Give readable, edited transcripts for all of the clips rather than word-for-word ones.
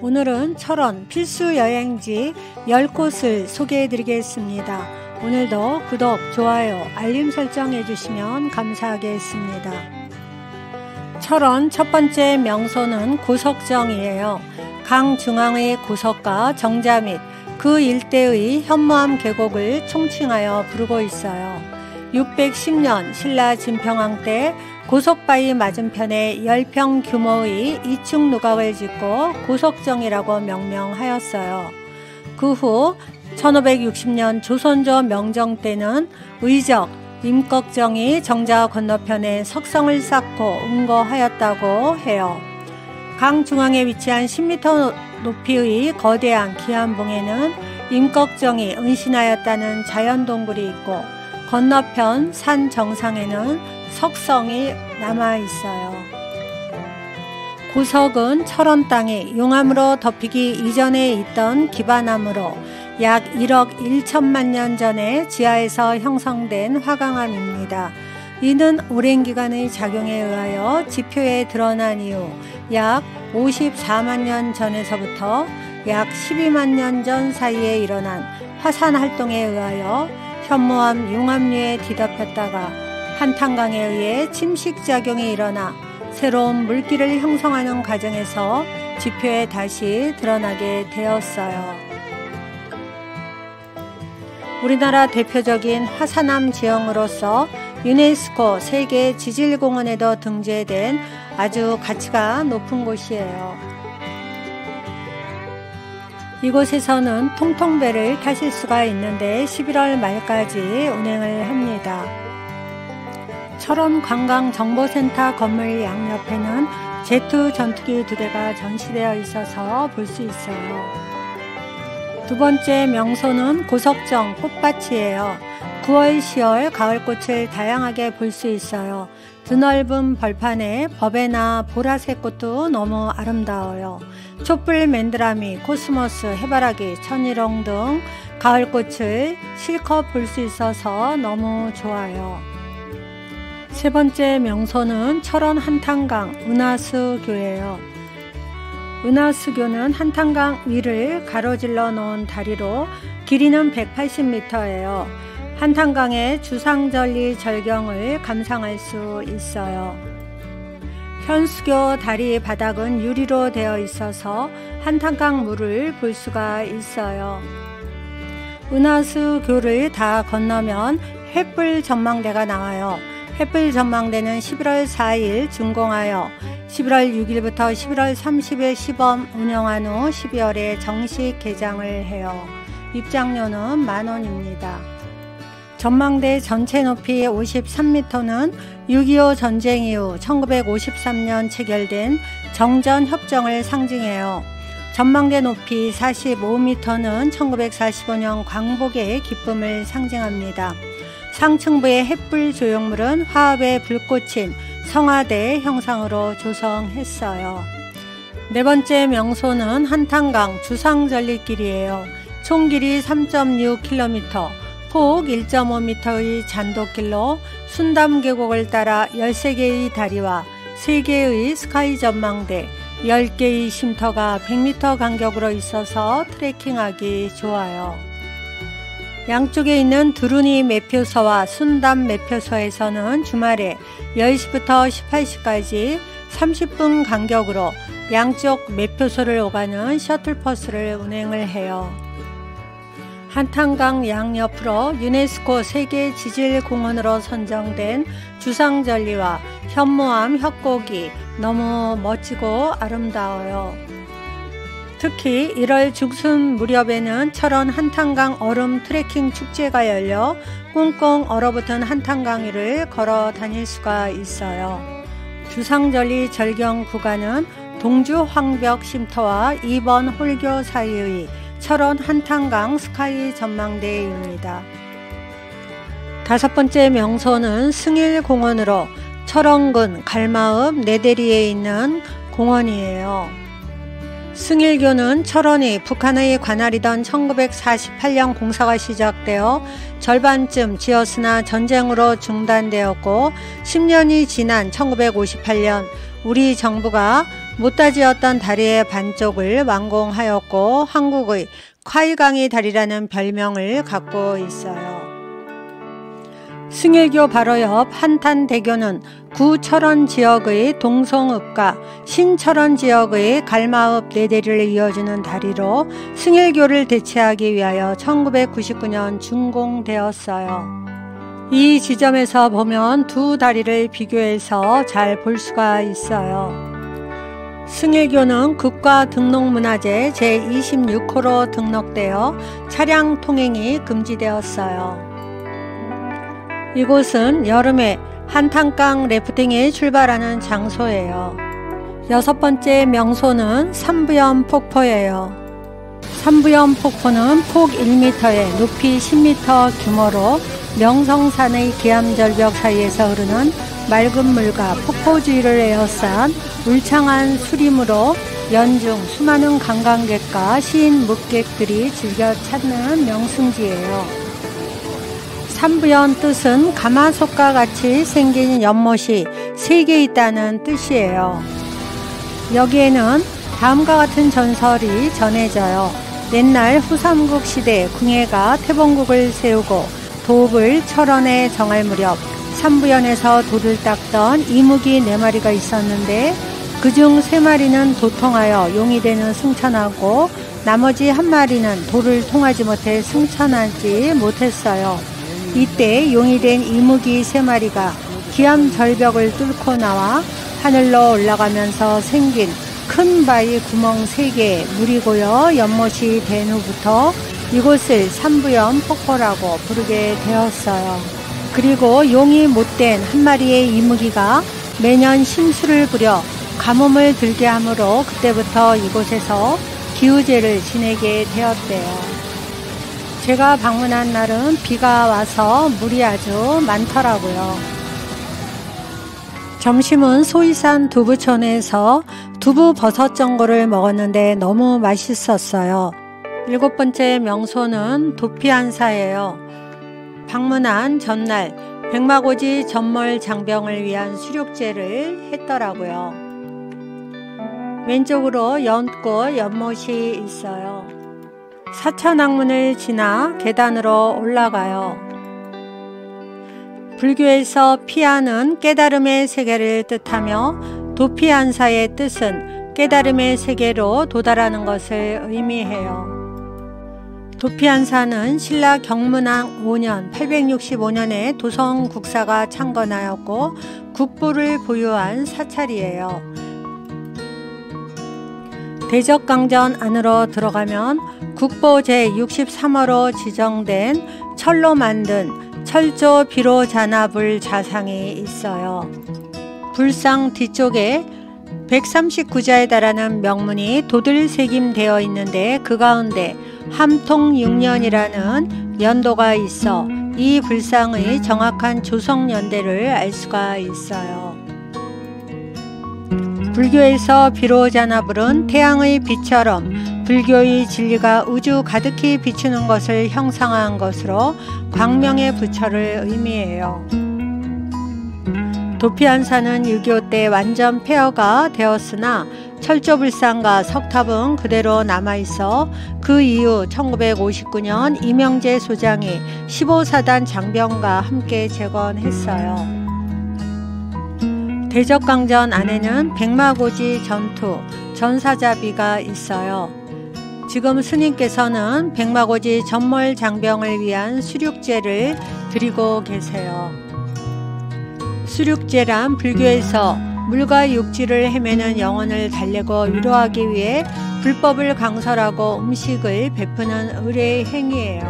오늘은 철원 필수 여행지 10곳을 소개해드리겠습니다. 오늘도 구독, 좋아요, 알림 설정해주시면 감사하겠습니다. 철원 첫 번째 명소는 고석정이에요. 강 중앙의 고석과 정자 및 그 일대의 현무암 계곡을 총칭하여 부르고 있어요. 610년 신라 진평왕 때 고석바위 맞은편에 10평 규모의 2층 누각을 짓고 고석정이라고 명명하였어요. 그 후 1560년 조선조 명정 때는 의적 임꺽정이 정자 건너편에 석성을 쌓고 은거하였다고 해요. 강 중앙에 위치한 10m 높이의 거대한 기암봉에는 임꺽정이 은신하였다는 자연동굴이 있고 건너편 산 정상에는 석성이 남아있어요. 고석은 철원 땅이 용암으로 덮이기 이전에 있던 기반암으로 약 1억 1천만 년 전에 지하에서 형성된 화강암입니다. 이는 오랜 기간의 작용에 의하여 지표에 드러난 이후 약 54만 년 전에서부터 약 12만 년 전 사이에 일어난 화산 활동에 의하여 현무암 용암류에 뒤덮였다가 한탄강에 의해 침식작용이 일어나 새로운 물기를 형성하는 과정에서 지표에 다시 드러나게 되었어요. 우리나라 대표적인 화산암 지형으로서 유네스코 세계 지질공원에도 등재된 아주 가치가 높은 곳이에요. 이곳에서는 통통배를 타실 수가 있는데 11월 말까지 운행을 합니다. 철원관광정보센터 건물 양옆에는 제트 전투기 2대가 전시되어 있어서 볼 수 있어요. 두 번째 명소는 고석정 꽃밭이에요. 9월, 10월 가을꽃을 다양하게 볼 수 있어요. 드넓은 벌판에 버베나 보라색 꽃도 너무 아름다워요. 촛불 맨드라미, 코스모스, 해바라기, 천일홍 등 가을꽃을 실컷 볼 수 있어서 너무 좋아요. 세 번째 명소는 철원 한탄강 은하수교예요. 은하수교는 한탄강 위를 가로질러 놓은 다리로 길이는 180m예요. 한탄강의 주상절리 절경을 감상할 수 있어요. 현수교 다리 바닥은 유리로 되어 있어서 한탄강 물을 볼 수가 있어요. 은하수교를 다 건너면 횃불전망대가 나와요. 횃불전망대는 11월 4일 준공하여 11월 6일부터 11월 30일 시범 운영한 후 12월에 정식 개장을 해요. 입장료는 만원입니다. 전망대 전체 높이 53m는 6.25 전쟁 이후 1953년 체결된 정전협정을 상징해요. 전망대 높이 45m는 1945년 광복의 기쁨을 상징합니다. 상층부의 횃불 조형물은 화합의 불꽃인 성화대 형상으로 조성했어요. 네 번째 명소는 한탄강 주상절리길이에요. 총 길이 3.6km, 폭 1.5m의 잔도길로 순담계곡을 따라 13개의 다리와 3개의 스카이 전망대, 10개의 쉼터가 100m 간격으로 있어서 트레킹하기 좋아요. 양쪽에 있는 두루니 매표소와 순담 매표소에서는 주말에 10시부터 18시까지 30분 간격으로 양쪽 매표소를 오가는 셔틀버스를 운행을 해요. 한탄강 양옆으로 유네스코 세계 지질공원으로 선정된 주상절리와 현무암 협곡이 너무 멋지고 아름다워요. 특히 1월 중순 무렵에는 철원 한탄강 얼음 트레킹 축제가 열려 꽁꽁 얼어붙은 한탄강 위를 걸어 다닐 수가 있어요. 주상절리 절경 구간은 동주 황벽 쉼터와 2번 홀교 사이의 철원 한탄강 스카이 전망대입니다. 다섯 번째 명소는 승일공원으로 철원군 갈마읍 내대리에 있는 공원이에요. 승일교는 철원이 북한의 관할이던 1948년 공사가 시작되어 절반쯤 지었으나 전쟁으로 중단되었고 10년이 지난 1958년 우리 정부가 못다지었던 다리의 반쪽을 완공하였고 한국의 콰이강이 다리라는 별명을 갖고 있어요. 승일교 바로 옆 한탄대교는 구철원 지역의 동성읍과 신철원 지역의 갈마읍 4대를 이어주는 다리로 승일교를 대체하기 위하여 1999년 준공되었어요. 이 지점에서 보면 두 다리를 비교해서 잘 볼 수가 있어요. 승일교는 국가등록문화재 제26호로 등록되어 차량 통행이 금지되었어요. 이곳은 여름에 한탄강 래프팅이 출발하는 장소예요. 6번째 명소는 삼부연폭포예요. 삼부연폭포는 폭 1m에 높이 10m 규모로 명성산의 기암절벽 사이에서 흐르는 맑은 물과 폭포 주위를 에워싼 울창한 수림으로 연중 수많은 관광객과 시인 묵객들이 즐겨 찾는 명승지예요. 삼부연 뜻은 가마솥과 같이 생긴 연못이 3개 있다는 뜻이에요. 여기에는 다음과 같은 전설이 전해져요. 옛날 후삼국 시대 궁예가 태봉국을 세우고 도읍을 철원에 정할 무렵 삼부연에서 돌을 닦던 이무기 4마리가 있었는데 그중 3마리는 도통하여 용이 되는 승천하고 나머지 1마리는 돌을 통하지 못해 승천하지 못했어요. 이때 용이 된 이무기 3마리가 기암절벽을 뚫고 나와 하늘로 올라가면서 생긴 큰 바위 구멍 3개에 물이 고여 연못이 된 후부터 이곳을 삼부연 폭포라고 부르게 되었어요. 그리고 용이 못된 1마리의 이무기가 매년 심수를 부려 가뭄을 들게 하므로 그때부터 이곳에서 기우제를 지내게 되었대요. 제가 방문한 날은 비가 와서 물이 아주 많더라고요. 점심은 소이산두부촌에서 두부버섯전골을 먹었는데 너무 맛있었어요. 7번째 명소는 도피안사예요. 방문한 전날 백마고지 전몰 장병을 위한 수륙제를 했더라고요. 왼쪽으로 연꽃 연못이 있어요. 사천왕문을 지나 계단으로 올라가요. 불교에서 피안은 깨달음의 세계를 뜻하며 도피안사의 뜻은 깨달음의 세계로 도달하는 것을 의미해요. 도피안사는 신라 경문왕 5년 865년에 도성국사가 창건하였고 국보를 보유한 사찰이에요. 대적강전 안으로 들어가면 국보 제63호로 지정된 철로 만든 철조비로자나불좌상이 있어요. 불상 뒤쪽에 139자에 달하는 명문이 도들새김되어 있는데 그 가운데 함통 6년이라는 연도가 있어 이 불상의 정확한 조성연대를 알 수가 있어요. 불교에서 비로자나불은 태양의 빛처럼 불교의 진리가 우주 가득히 비추는 것을 형상화한 것으로 광명의 부처를 의미해요. 도피안사는 6.25 때 완전 폐허가 되었으나 철조불상과 석탑은 그대로 남아있어 그 이후 1959년 이명재 소장이 15사단 장병과 함께 재건했어요. 대적강전 안에는 백마고지 전투, 전사자비가 있어요. 지금 스님께서는 백마고지 전몰 장병을 위한 수륙제를 드리고 계세요. 수륙제란 불교에서 물과 육지를 헤매는 영혼을 달래고 위로하기 위해 불법을 강설하고 음식을 베푸는 의례의 행위예요.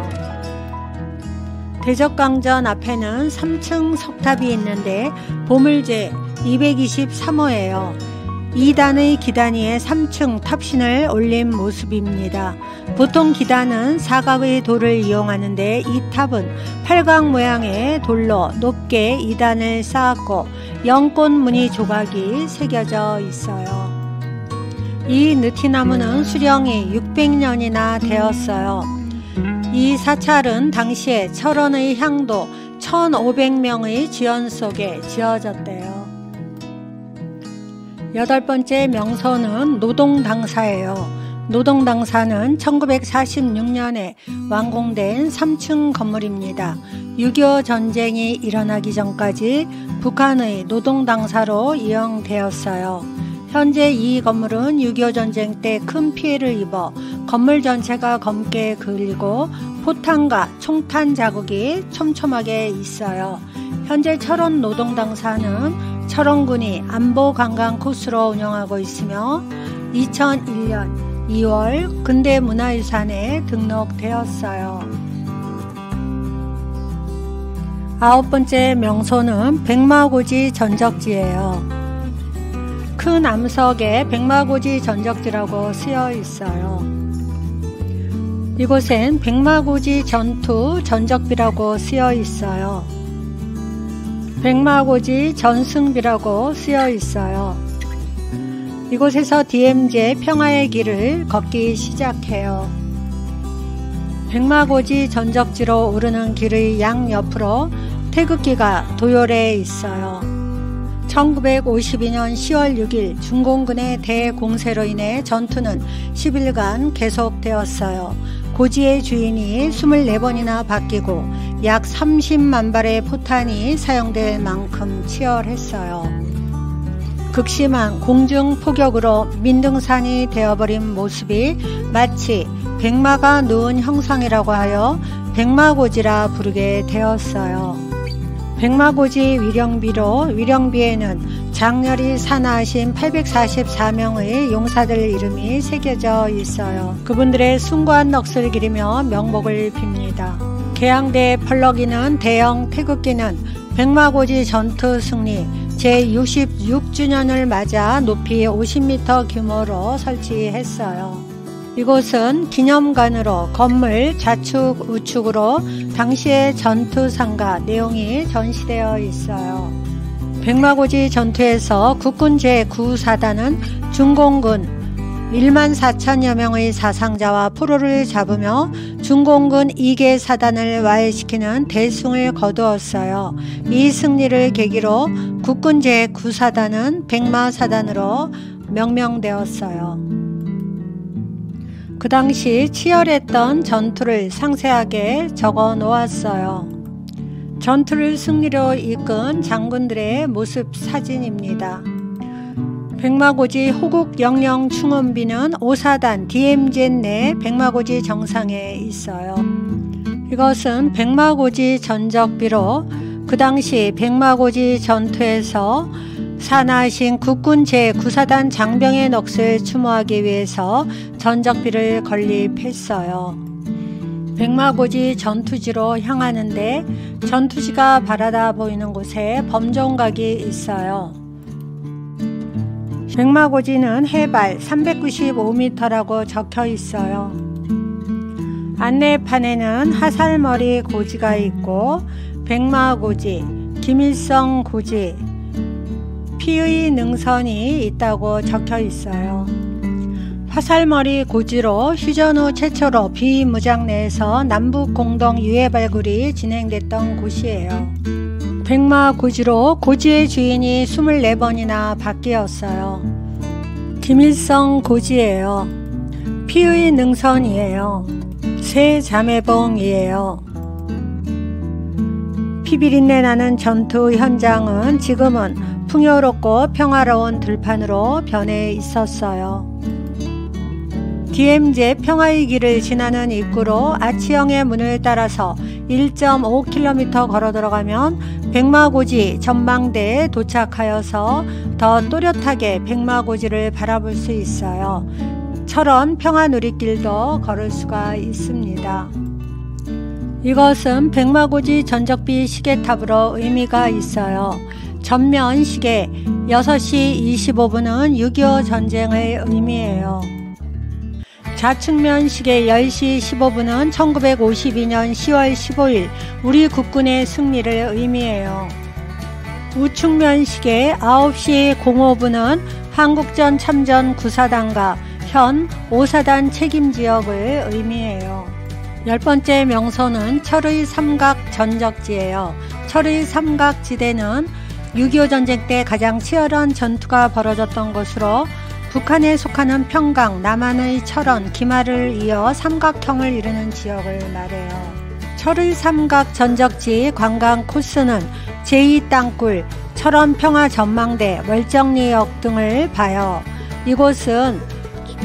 대적강전 앞에는 3층 석탑이 있는데 보물제 223호예요. 2단의 기단 위에 3층 탑신을 올린 모습입니다. 보통 기단은 사각의 돌을 이용하는데 이 탑은 팔각 모양의 돌로 높게 2단을 쌓았고 연꽃 무늬 조각이 새겨져 있어요. 이 느티나무는 수령이 600년이나 되었어요. 이 사찰은 당시에 철원의 향도 1500명의 지원 속에 지어졌대요. 여덟 번째 명소는 노동당사예요. 노동당사는 1946년에 완공된 3층 건물입니다. 6.25 전쟁이 일어나기 전까지 북한의 노동당사로 이용되었어요. 현재 이 건물은 6.25 전쟁 때 큰 피해를 입어 건물 전체가 검게 그을리고 포탄과 총탄 자국이 촘촘하게 있어요. 현재 철원 노동당사는 철원군이 안보관광 코스로 운영하고 있으며 2001년 2월 근대문화유산에 등록되었어요. 아홉 번째 명소는 백마고지전적지예요. 큰 암석에 백마고지전적지라고 쓰여 있어요. 이곳엔 백마고지 전투 전적비라고 쓰여 있어요. 백마고지 전승비라고 쓰여 있어요. 이곳에서 DMZ평화의 길을 걷기 시작해요. 백마고지 전적지로 오르는 길의 양옆으로 태극기가 도열해 있어요. 1952년 10월 6일 중공군의 대공세로 인해 전투는 10일간 계속되었어요. 고지의 주인이 24번이나 바뀌고 약 30만 발의 포탄이 사용될 만큼 치열했어요. 극심한 공중폭격으로 민둥산이 되어버린 모습이 마치 백마가 누운 형상이라고 하여 백마고지라 부르게 되었어요. 백마고지 위령비로 위령비에는 장렬히 산하하신 844명의 용사들 이름이 새겨져 있어요. 그분들의 숭고한 넋을 기리며 명복을 빕니다. 개항대에 펄럭이는 대형 태극기는 백마고지 전투 승리 제66주년을 맞아 높이 50m 규모로 설치했어요. 이곳은 기념관으로 건물 좌측 우측으로 당시의 전투상과 내용이 전시되어 있어요. 백마고지 전투에서 국군 제9사단은 중공군 14,000여 명의 사상자와 포로를 잡으며 중공군 2개 사단을 와해시키는 대승을 거두었어요. 이 승리를 계기로 국군 제9사단은 백마사단으로 명명되었어요. 그 당시 치열했던 전투를 상세하게 적어 놓았어요. 전투를 승리로 이끈 장군들의 모습 사진입니다. 백마고지 호국 영령 충원비는 5사단 DMZ 내 백마고지 정상에 있어요. 이것은 백마고지 전적비로 그 당시 백마고지 전투에서 산하하신 국군 제9사단 장병의 넋을 추모하기 위해서 전적비를 건립했어요. 백마고지 전투지로 향하는데 전투지가 바라다 보이는 곳에 범종각이 있어요. 백마고지는 해발 395m라고 적혀 있어요. 안내판에는 화살머리고지가 있고 백마고지, 김일성고지, 피의능선이 있다고 적혀 있어요. 화살머리고지로 휴전 후 최초로 비무장 내에서 남북공동유해 발굴이 진행됐던 곳이에요. 백마고지로 고지의 주인이 24번이나 바뀌었어요. 김일성 고지예요. 피의 능선이에요. 새자매봉이에요. 피비린내 나는 전투 현장은 지금은 풍요롭고 평화로운 들판으로 변해 있었어요. DMZ 평화의 길을 지나는 입구로 아치형의 문을 따라서 1.5km 걸어 들어가면 백마고지 전망대에 도착하여서 더 또렷하게 백마고지를 바라볼 수 있어요. 철원 평화누리길도 걸을 수가 있습니다. 이것은 백마고지 전적비 시계탑으로 의미가 있어요. 전면 시계 6시 25분은 6.25 전쟁의 의미예요. 좌측면 시계 10시 15분은 1952년 10월 15일 우리 국군의 승리를 의미해요. 우측면 시계 9시 05분은 한국전 참전 9사단과 현 5사단 책임지역을 의미해요. 열 번째 명소는 철의삼각전적지예요. 철의삼각지대는 6.25 전쟁 때 가장 치열한 전투가 벌어졌던 곳으로 북한에 속하는 평강, 남한의 철원, 김하를 이어 삼각형을 이루는 지역을 말해요. 철의삼각전적지 관광 코스는 제2땅굴, 철원평화전망대, 월정리역 등을 봐요. 이곳은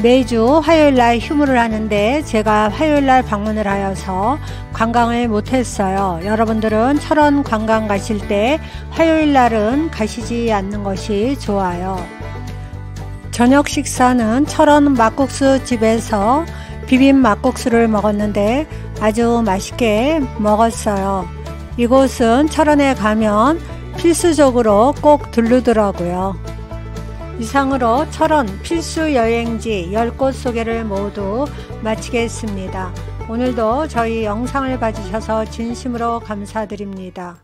매주 화요일날 휴무를 하는데 제가 화요일날 방문을 하여서 관광을 못했어요. 여러분들은 철원 관광 가실 때 화요일날은 가시지 않는 것이 좋아요. 저녁 식사는 철원 막국수 집에서 비빔 막국수를 먹었는데 아주 맛있게 먹었어요. 이곳은 철원에 가면 필수적으로 꼭 들르더라고요. 이상으로 철원 필수 여행지 10곳 소개를 모두 마치겠습니다. 오늘도 저희 영상을 봐주셔서 진심으로 감사드립니다.